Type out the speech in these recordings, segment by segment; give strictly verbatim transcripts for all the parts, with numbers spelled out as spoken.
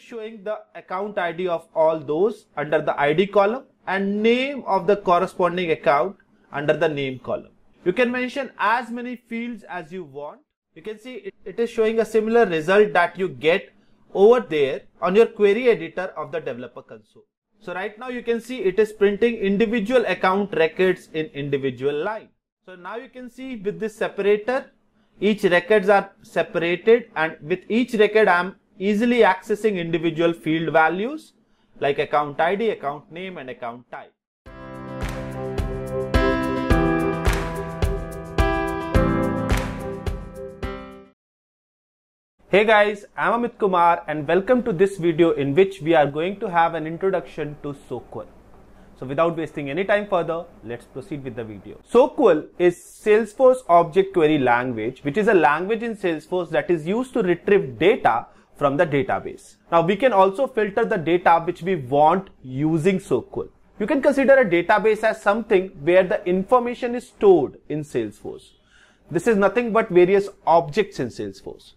showing the account I D of all those under the I D column and name of the corresponding account under the name column. You can mention as many fields as you want. You can see it, it is showing a similar result that you get over there on your query editor of the developer console. So right now you can see it is printing individual account records in individual line. So now you can see with this separator, each records are separated, and with each record I am easily accessing individual field values like account I D, account name and account type. Hey guys, I'm Amit Kumar and welcome to this video in which we are going to have an introduction to S O Q L. So without wasting any time further, let's proceed with the video. S O Q L is Salesforce Object Query Language, which is a language in Salesforce that is used to retrieve data from the database. Now we can also filter the data which we want using S O Q L. You can consider a database as something where the information is stored in Salesforce. This is nothing but various objects in Salesforce.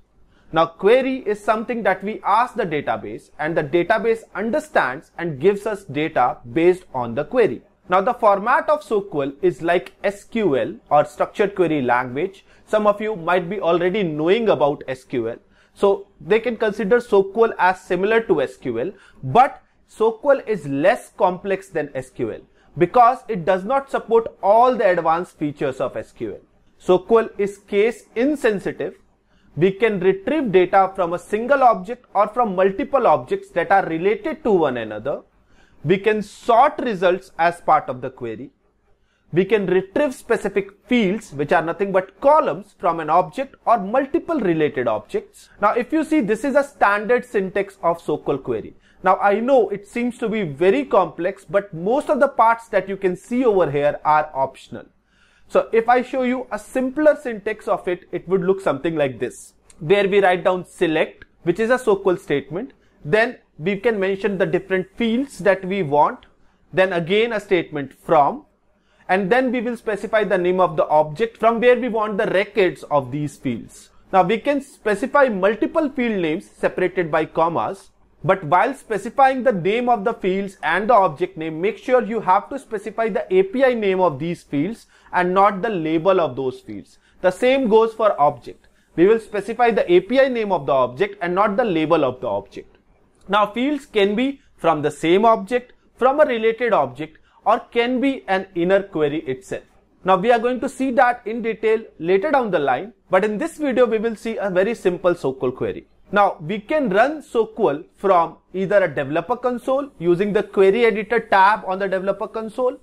Now query is something that we ask the database and the database understands and gives us data based on the query. Now the format of S O Q L is like S Q L or structured query language. Some of you might be already knowing about S Q L. So they can consider S O Q L as similar to S Q L, but S O Q L is less complex than S Q L because it does not support all the advanced features of S Q L. S O Q L is case insensitive. We can retrieve data from a single object or from multiple objects that are related to one another. We can sort results as part of the query. We can retrieve specific fields, which are nothing but columns, from an object or multiple related objects. Now if you see, this is a standard syntax of S O Q L query. Now I know it seems to be very complex, but most of the parts that you can see over here are optional. So if I show you a simpler syntax of it, it would look something like this, where we write down select, which is a S O Q L statement. Then we can mention the different fields that we want. Then again a statement from, and then we will specify the name of the object from where we want the records of these fields. Now we can specify multiple field names separated by commas. But while specifying the name of the fields and the object name, make sure you have to specify the A P I name of these fields and not the label of those fields. The same goes for object. We will specify the A P I name of the object and not the label of the object. Now fields can be from the same object, from a related object, or can be an inner query itself. Now we are going to see that in detail later down the line, but in this video we will see a very simple S O Q L query. Now we can run S O Q L from either a developer console using the query editor tab on the developer console.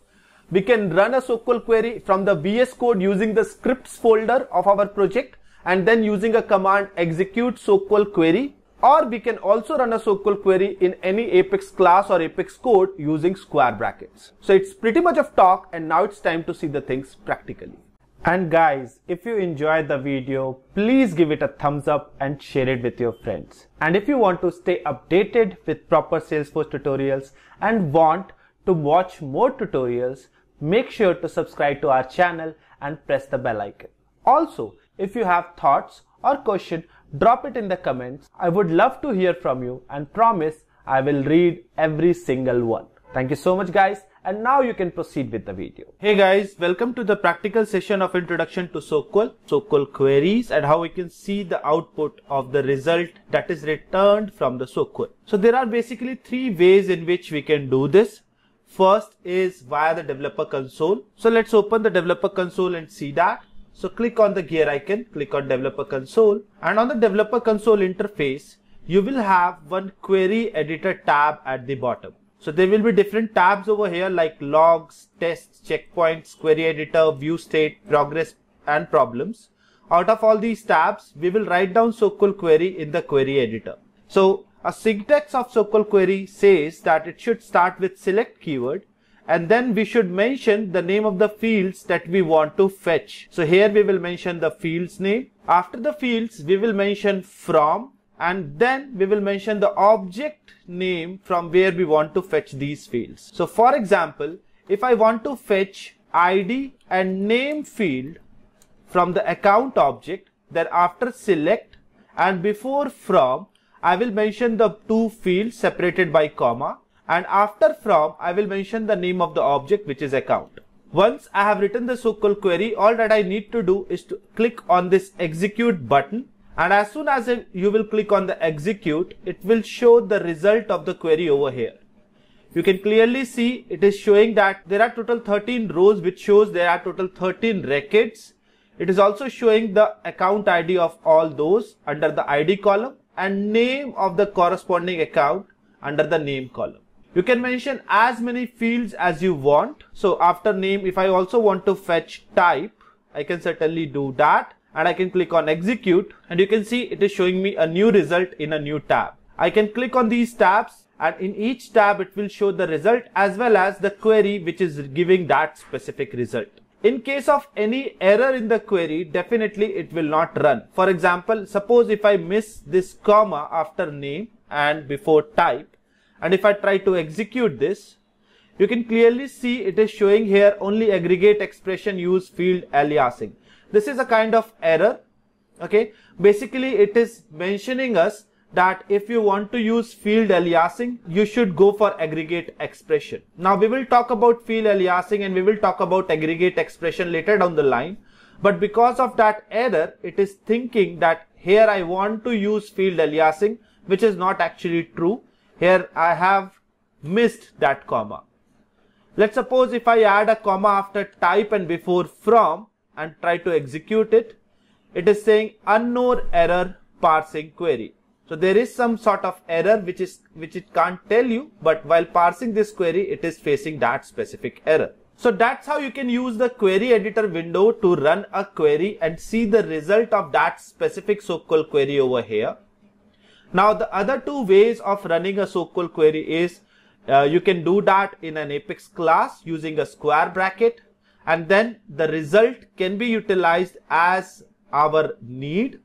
We can run a S O Q L query from the V S Code using the scripts folder of our project and then using a command execute S O Q L query, or we can also run a S O Q L query in any Apex class or Apex code using square brackets. So it's pretty much of talk, and now it's time to see the things practically. And guys, if you enjoyed the video, please give it a thumbs up and share it with your friends. And if you want to stay updated with proper Salesforce tutorials and want to watch more tutorials, make sure to subscribe to our channel and press the bell icon. Also, if you have thoughts or question, drop it in the comments. I would love to hear from you and promise I will read every single one. Thank you so much guys. And now you can proceed with the video. Hey guys, welcome to the practical session of introduction to S O Q L, S O Q L queries, and how we can see the output of the result that is returned from the S O Q L. So there are basically three ways in which we can do this. First is via the developer console. So let's open the developer console and see that. So click on the gear icon, click on developer console, and on the developer console interface, you will have one query editor tab at the bottom. So there will be different tabs over here like logs, tests, checkpoints, query editor, view state, progress and problems. Out of all these tabs, we will write down S O Q L query in the query editor. So a syntax of S O Q L query says that it should start with select keyword, and then we should mention the name of the fields that we want to fetch. So here we will mention the field's name. After the fields, we will mention from, and then we will mention the object name from where we want to fetch these fields. So for example, if I want to fetch I D and name field from the account object, then after select and before from, I will mention the two fields separated by comma, and after from I will mention the name of the object, which is account. Once I have written the S O Q L query, all that I need to do is to click on this execute button, and as soon as you will click on the execute, it will show the result of the query over here. You can clearly see it is showing that there are total thirteen rows, which shows there are total thirteen records. It is also showing the account I D of all those under the I D column and name of the corresponding account under the name column. You can mention as many fields as you want. So after name, if I also want to fetch type, I can certainly do that, and I can click on execute, and you can see it is showing me a new result in a new tab. I can click on these tabs, and in each tab it will show the result as well as the query which is giving that specific result. In case of any error in the query, definitely it will not run. For example, suppose if I miss this comma after name and before type, and if I try to execute this, you can clearly see it is showing here only aggregate expression use field aliasing. This is a kind of error. Okay, basically it is mentioning us that if you want to use field aliasing, you should go for aggregate expression. Now we will talk about field aliasing and we will talk about aggregate expression later down the line. But because of that error, it is thinking that here I want to use field aliasing, which is not actually true. Here I have missed that comma. Let's suppose if I add a comma after type and before from and try to execute it, it is saying unknown error parsing query. So there is some sort of error which is which it can't tell you, but while parsing this query, it is facing that specific error. So that's how you can use the query editor window to run a query and see the result of that specific S O Q L query over here. Now the other two ways of running a S O Q L query is uh, you can do that in an Apex class using a square bracket, and then the result can be utilized as our need.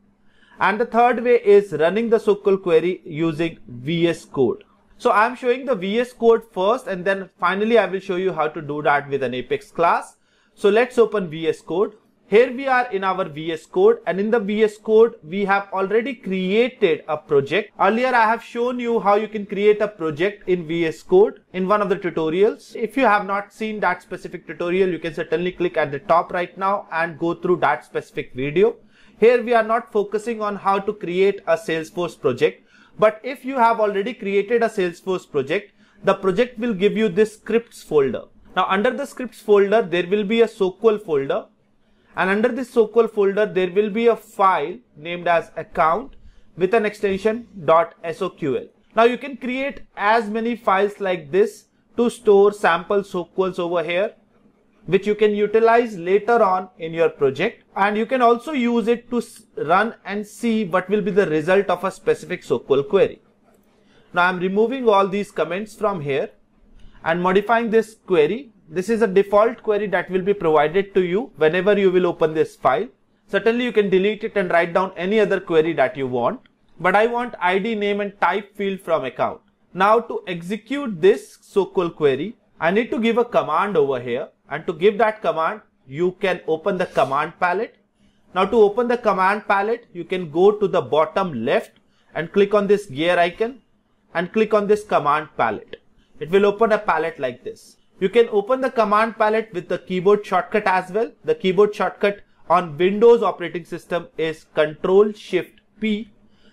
And the third way is running the S O Q L query using V S Code. So I'm showing the V S Code first, and then finally I will show you how to do that with an Apex class. So let's open V S Code. Here we are in our V S Code, and in the V S Code we have already created a project. Earlier I have shown you how you can create a project in V S Code in one of the tutorials. If you have not seen that specific tutorial, you can certainly click at the top right now and go through that specific video. Here we are not focusing on how to create a Salesforce project, but if you have already created a Salesforce project, the project will give you this scripts folder. Now under the scripts folder there will be a S O Q L folder. And under this S O Q L folder, there will be a file named as account with an extension .soql. Now you can create as many files like this to store sample S O Q Ls over here, which you can utilize later on in your project. And you can also use it to run and see what will be the result of a specific S O Q L query. Now I'm removing all these comments from here and modifying this query. This is a default query that will be provided to you whenever you will open this file. Certainly you can delete it and write down any other query that you want. But I want I D, name and type field from account. Now to execute this S O Q L query, I need to give a command over here, and to give that command you can open the command palette. Now to open the command palette, you can go to the bottom left and click on this gear icon and click on this command palette. It will open a palette like this. You can open the command palette with the keyboard shortcut as well. The keyboard shortcut on Windows operating system is control shift P,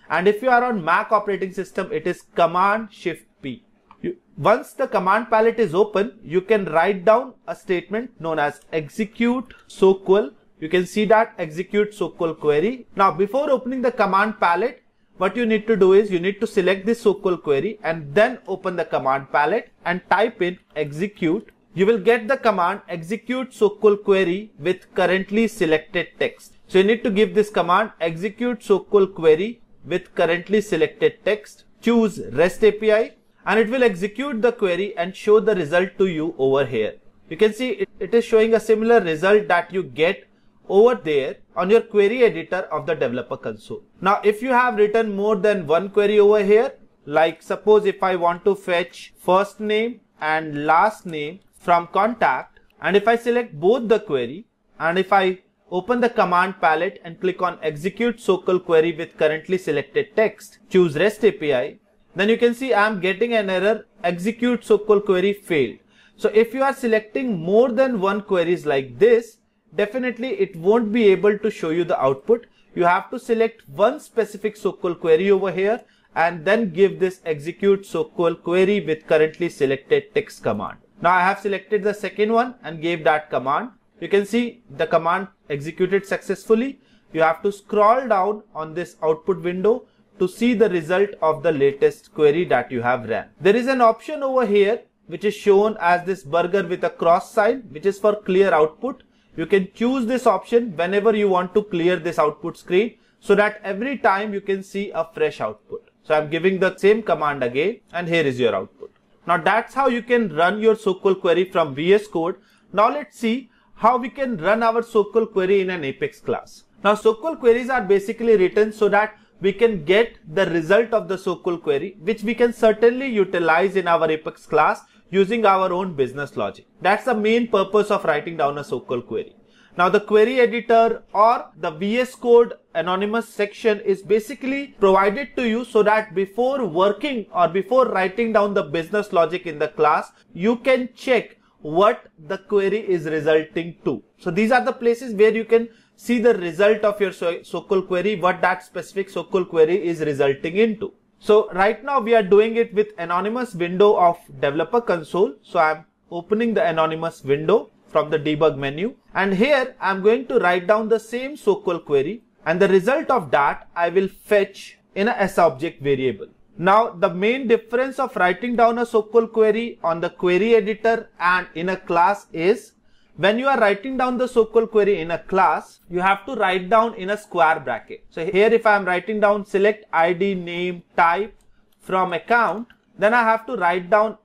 and if you are on Mac operating system it is command shift P. You, once the command palette is open, you can write down a statement known as execute S O Q L. You can see that execute S O Q L query. Now before opening the command palette, what you need to do is you need to select this S O Q L query and then open the command palette and type in execute. You will get the command execute S O Q L query with currently selected text. So you need to give this command execute S O Q L query with currently selected text. Choose REST A P I and it will execute the query and show the result to you over here. You can see it, it is showing a similar result that you get over there on your query editor of the developer console. Now if you have written more than one query over here, like suppose if I want to fetch first name and last name from contact, and if I select both the query and if I Open the command palette and click on Execute S O C L query with currently selected text. Choose REST A P I. Then you can see I am getting an error, Execute S O C L query failed. So if you are selecting more than one queries like this, definitely it won't be able to show you the output. You have to select one specific S O C L query over here and then give this Execute S O C L query with currently selected text command. Now I have selected the second one and gave that command. You can see the command executed successfully. You have to scroll down on this output window to see the result of the latest query that you have ran. There is an option over here which is shown as this burger with a cross sign, which is for clear output. You can choose this option whenever you want to clear this output screen so that every time you can see a fresh output. So I'm giving the same command again and here is your output. Now that's how you can run your S O C L query from V S Code. Now let's see how we can run our S O C L query in an Apex class. Now S O C L queries are basically written so that we can get the result of the S O C L query, which we can certainly utilize in our Apex class using our own business logic. That's the main purpose of writing down a S O C L query. Now the query editor or the V S Code anonymous section is basically provided to you so that before working or before writing down the business logic in the class, you can check what the query is resulting to. So these are the places where you can see the result of your S O C L query, what that specific S O C L query is resulting into. So right now we are doing it with anonymous window of developer console. So I'm opening the anonymous window from the debug menu and here I'm going to write down the same S O C L query and the result of that I will fetch in a SObject variable. Now the main difference of writing down a S O C L query on the query editor and in a class is when you are writing down the S O C L query in a class, you have to write down in a square bracket. So here if I am writing down select I D, name, type from account, then I have to write down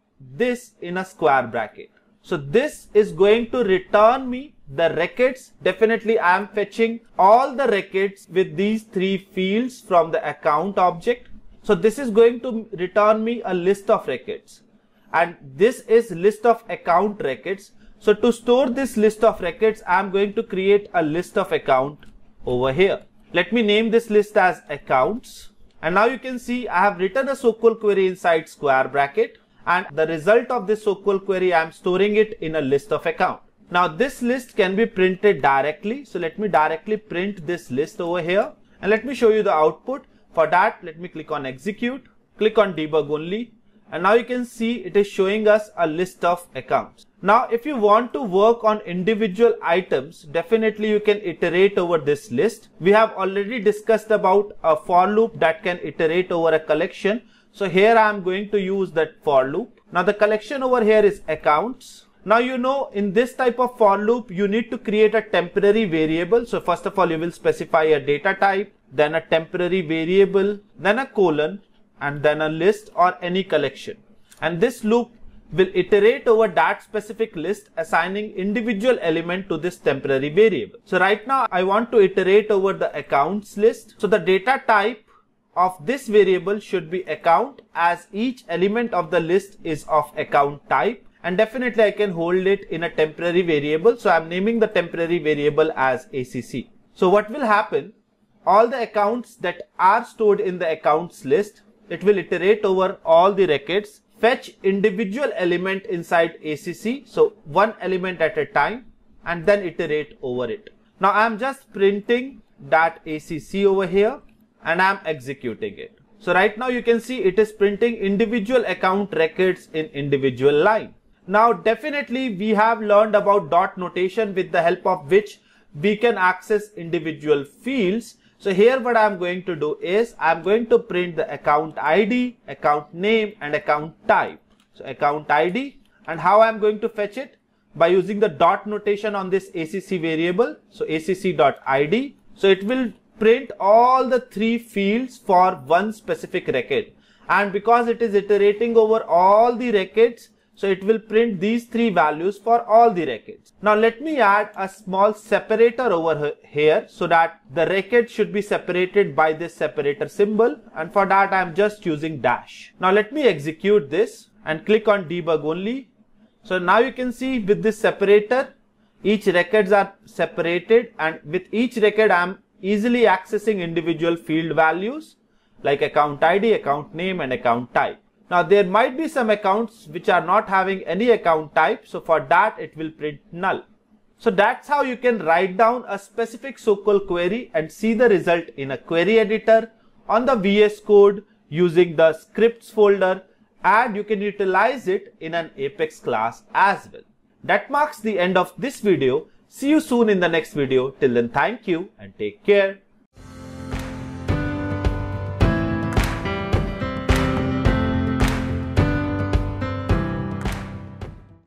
this in a square bracket. So this is going to return me the records. Definitely I am fetching all the records with these three fields from the account object. So this is going to return me a list of records and this is list of account records. So to store this list of records, I am going to create a list of account over here. Let me name this list as accounts. And now you can see I have written a S O C L query inside square bracket and the result of this S O C L query, I am storing it in a list of account. Now this list can be printed directly. So let me directly print this list over here and let me show you the output. For that, let me click on execute, click on debug only, and now you can see it is showing us a list of accounts. Now, if you want to work on individual items, definitely you can iterate over this list. We have already discussed about a for loop that can iterate over a collection. So here I am going to use that for loop. Now the collection over here is accounts. Now you know in this type of for loop, you need to create a temporary variable. So first of all, you will specify a data type, then a temporary variable, then a colon, and then a list or any collection. And this loop will iterate over that specific list, assigning individual element to this temporary variable. So right now I want to iterate over the accounts list. So the data type of this variable should be account, as each element of the list is of account type. And definitely I can hold it in a temporary variable. So I'm naming the temporary variable as A C C. So what will happen? All the accounts that are stored in the accounts list, it will iterate over all the records, fetch individual element inside A C C, so one element at a time, and then iterate over it. Now I am just printing that A C C over here and I am executing it. So right now you can see it is printing individual account records in individual line. Now definitely we have learned about dot notation, with the help of which we can access individual fields. So here what I'm going to do is I'm going to print the account I D, account name and account type. So account I D, and how I'm going to fetch it by using the dot notation on this A C C variable. So A C C dot I D. So it will print all the three fields for one specific record. And because it is iterating over all the records, so it will print these three values for all the records. Now let me add a small separator over here so that the record should be separated by this separator symbol, and for that I am just using dash. Now let me execute this and click on debug only. So now you can see with this separator Each records are separated, and with each record I am easily accessing individual field values like account I D, account name and account type. Now there might be some accounts which are not having any account type, so for that it will print null. So that's how you can write down a specific S O Q L query and see the result in a query editor, on the V S Code, using the scripts folder, and you can utilize it in an Apex class as well. That marks the end of this video. See you soon in the next video. Till then, thank you and take care.